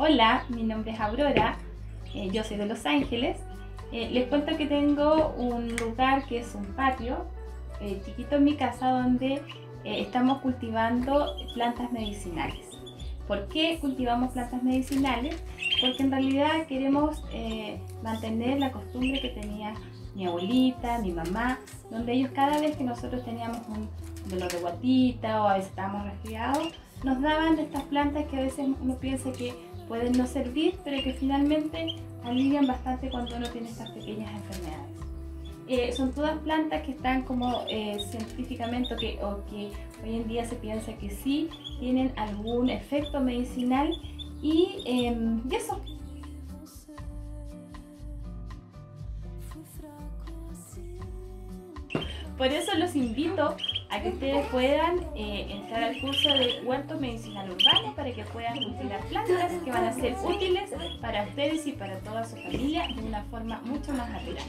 Hola, mi nombre es Aurora, yo soy de Los Ángeles. Les cuento que tengo un lugar que es un patio chiquito en mi casa donde estamos cultivando plantas medicinales. ¿Por qué cultivamos plantas medicinales? Porque en realidad queremos mantener la costumbre que tenía mi abuelita, mi mamá, donde ellos cada vez que nosotros teníamos un dolor de guatita o a veces estábamos resfriados, nos daban de estas plantas que a veces uno piensa que pueden no servir, pero que finalmente alivian bastante cuando uno tiene estas pequeñas enfermedades. Son todas plantas que están como científicamente o que hoy en día se piensa que sí tienen algún efecto medicinal y eso. Por eso los invito a que ustedes puedan entrar al curso de huerto medicinal urbano para que puedan cultivar plantas que van a ser útiles para ustedes y para toda su familia de una forma mucho más natural.